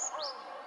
Oh.